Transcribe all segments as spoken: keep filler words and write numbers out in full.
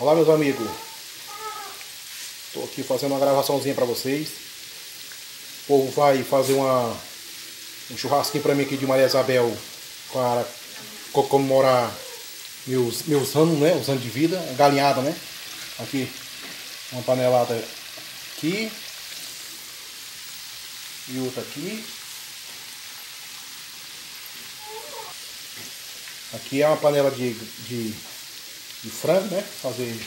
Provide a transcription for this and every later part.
Olá, meus amigos, estou aqui fazendo uma gravaçãozinha para vocês. O povo vai fazer uma, um churrasquinho para mim aqui de Maria Isabel para comemorar meus, meus anos, né? Os anos de vida, galinhada, né? Aqui, uma panelada aqui e outra aqui. Aqui é uma panela de... de de frango, né? Fazer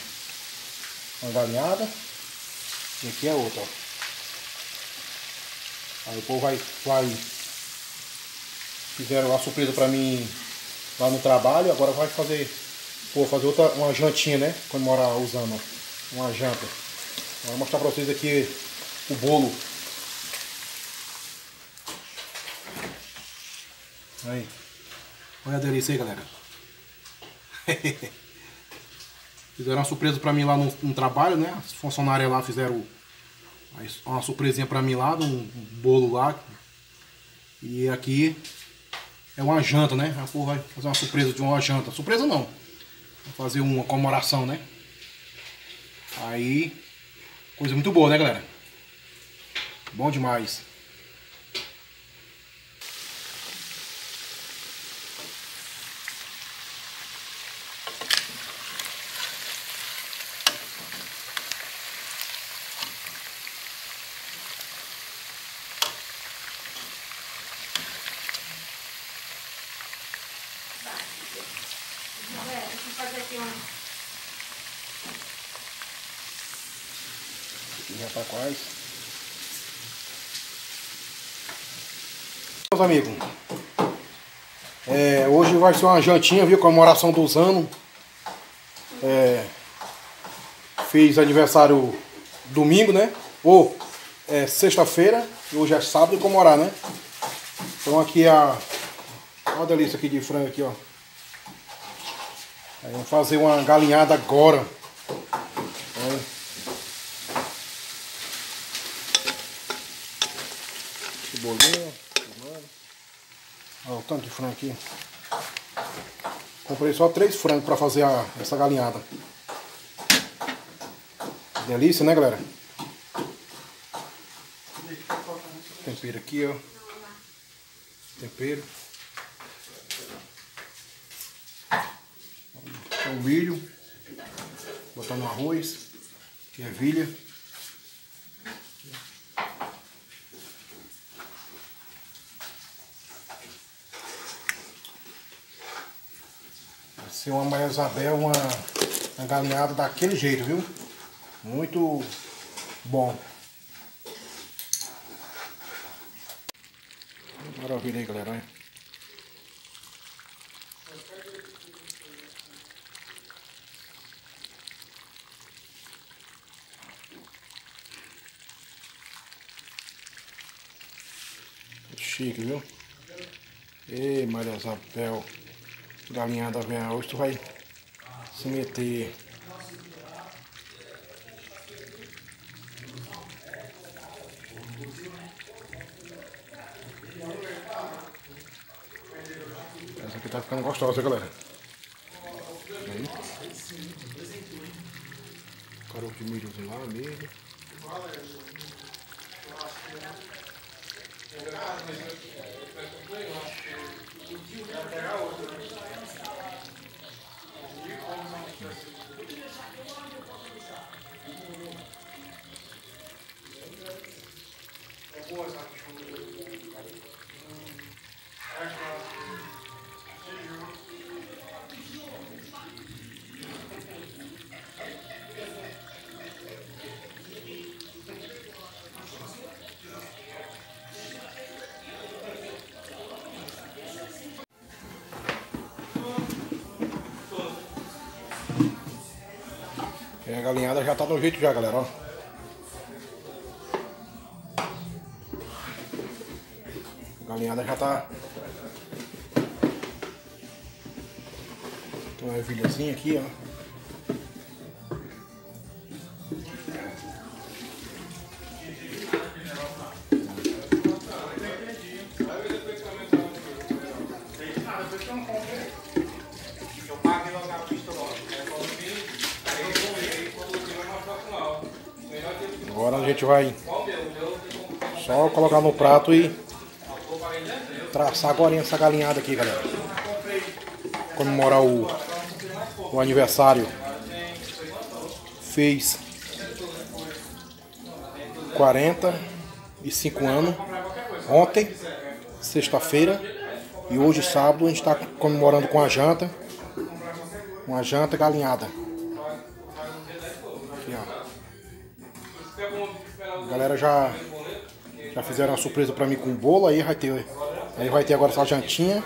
uma galinhada. E aqui é outra, ó. Aí o povo vai, vai... Fizeram uma surpresa pra mim lá no trabalho. Agora vai fazer... Pô, fazer outra... Uma jantinha, né? Quando morar usando, ó. Uma janta. Vou mostrar pra vocês aqui o bolo. Aí. Olha a delícia aí, galera. Fizeram uma surpresa pra mim lá no, no trabalho, né? As funcionárias lá fizeram uma surpresinha pra mim lá, um, um bolo lá. E aqui é uma janta, né? A porra vai fazer uma surpresa de uma janta. Surpresa não. Vai fazer uma comemoração, né? Aí, coisa muito boa, né, galera? Bom demais. Já tá quase. Meus amigos, é, hoje vai ser uma jantinha, viu? Comemoração dos anos. É, fiz aniversário domingo, né? Ou é, sexta-feira. E hoje é sábado e comemorar, né? Então aqui a... Olha a delícia aqui de frango aqui, ó. Aí vamos fazer uma galinhada agora. É. Bolinho, olha o tanto de frango aqui. Comprei só três frangos para fazer a, essa galinhada. Delícia, né, galera? Tempero aqui, ó. Tempero. O milho. Botar no arroz. Que ervilha. Se uma Maria Isabel, uma, uma galinhada daquele jeito, viu? Muito bom. Maravilha aí, galera. Chique, viu? Ei, Maria Isabel. Galinhada vem hoje, tu vai se meter. Essa aqui tá ficando gostosa, galera. Aí. Caroço de milhozinho lá, milho. A galinhada já tá do jeito já, galera, ó. A galinhada já tá. Tem uma ervilhazinha aqui, ó. Eu pago logo a pista logo. Agora a gente vai só colocar no prato e traçar agora essa galinhada aqui, galera. Comemorar o, o aniversário. Fez quarenta e cinco anos ontem, sexta-feira, e hoje, sábado, a gente está comemorando com a janta, uma janta galinhada. Aqui, ó. A galera já, já fizeram uma surpresa para mim com bolo, aí vai ter, aí vai ter agora essa jantinha,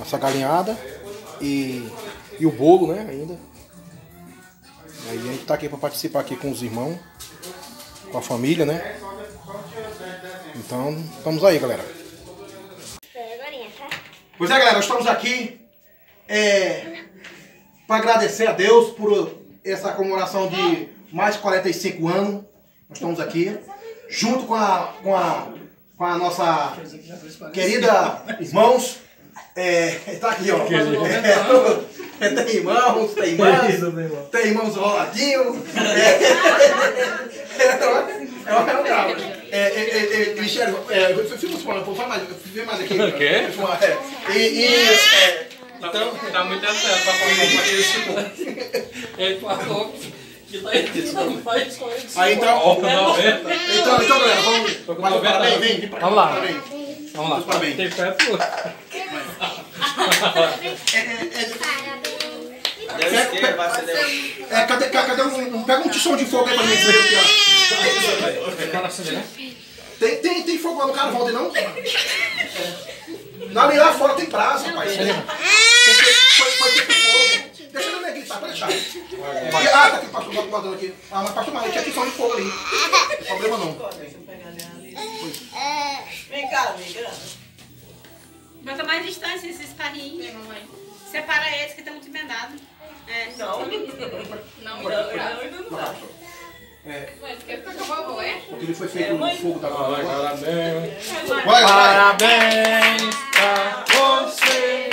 essa galinhada e, e o bolo, né, ainda. Aí a gente tá aqui para participar aqui com os irmãos, com a família, né? Então, estamos aí, galera. Pois é, galera, estamos aqui é, para agradecer a Deus por essa comemoração de mais quarenta e cinco anos. Nós estamos aqui, junto com a, com a, com a nossa querida irmãos. É, tá aqui, ó. É, tem irmãos, tem irmãs, tem irmãos roladinhos. É uma real. É, Michel, fala mais, vem mais aqui. O quê? E. Então, dá muita certo pra falar com isso. Ele falou que tá editando mais coisas. Aí então. Então, então, galera, vamos. Mas parabéns, vem, vem pra cá. Vamos lá. Vamos lá. Parabéns. Tem fé, pô. É, é, é, cadê, cadê um, pega um tição de fogo aí pra mim ver. Tem, tem, tem fogo lá no carvalho, não? Não, ali lá fora tem prazo, rapaz. Tem, tem, pode ter fogo. Deixa eu ver aqui, tá? Pra deixar. Ah, tá aqui, pastor, tá guardando aqui. Ah, mas pastor, mas tinha tição de fogo ali. Problema não. Vem cá, amiga. Bota mais distância esses carrinhos, mamãe. Separa eles que estão muito emendados. É. Não. Não, não, não, não dá. É. Mas quer ficar com a vovó, é? Porque ele foi feito no fogo da vovó. Parabéns. Parabéns pra você.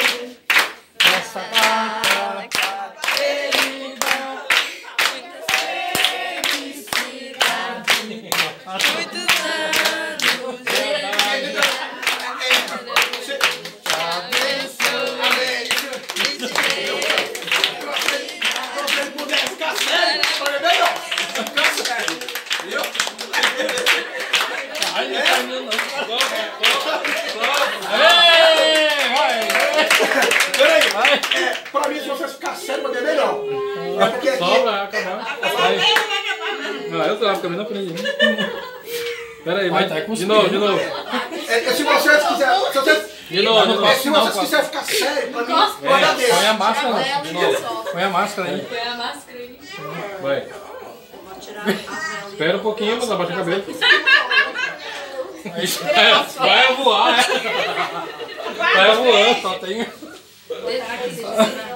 Essa data querida. Muita felicidade. Muitos anos. É, pra mim, se vocês ficar sério, vai ter melhor. É porque aqui... Só vai acabar. Não, eu trago, também não aprendi. Pera aí, mas... De novo, de novo. É, se vocês quiserem... Se vocês, de novo, de novo. É, se vocês quiserem ficar sério, pra mim, vai dar Deus. Põe a máscara aí. Põe a máscara aí. Põe a máscara aí. Vai. Espera um pouquinho, mas abaixa a cabeça. Vai voar, é. Vai voando, só tem...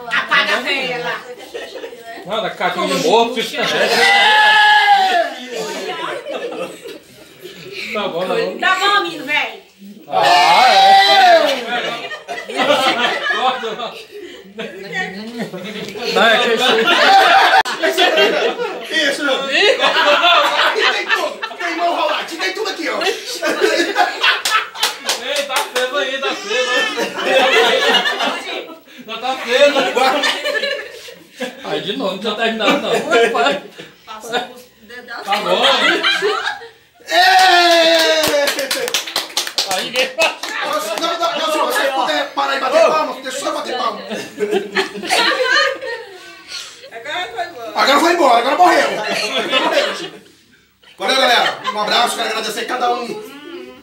Apaga a vela. Nada, cacau de morto. Tá bom, tá bom. Tá bom, menino, velho. Ah, é. Isso, meu filho. Aqui tem tudo. Tem mão roladinha, tem tudo aqui, ó. Ei, tá cedo aí, tá cedo. Já tá feio, né? Aí de novo, não tinha terminado não. Passou por dedão. Tá bom, né? Aí ninguém passou. Não, não, não, se você puder parar e bater palma, deixa só bater palma. Agora foi embora. Agora foi embora, agora morreu. Valeu, galera. Um abraço, quero agradecer cada um.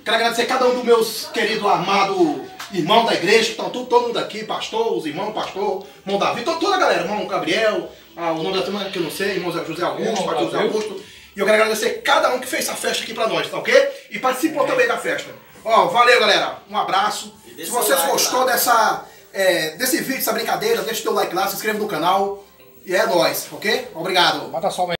Quero agradecer cada um dos meus queridos amados. Irmão da igreja, estão tudo, todo mundo aqui, pastor, os irmãos, pastor, irmão Davi, toda, toda a galera, irmão Gabriel, ah, o nome da turma que eu não sei, irmão José Augusto, pastor José Augusto. E eu quero agradecer cada um que fez essa festa aqui pra nós, tá ok? E participou é. também da festa. Ó, valeu, galera, um abraço. Se vocês like, gostou lá. dessa, é, desse vídeo, dessa brincadeira, deixa o teu like lá, se inscreve no canal. E é nóis, ok? Obrigado. Bata só,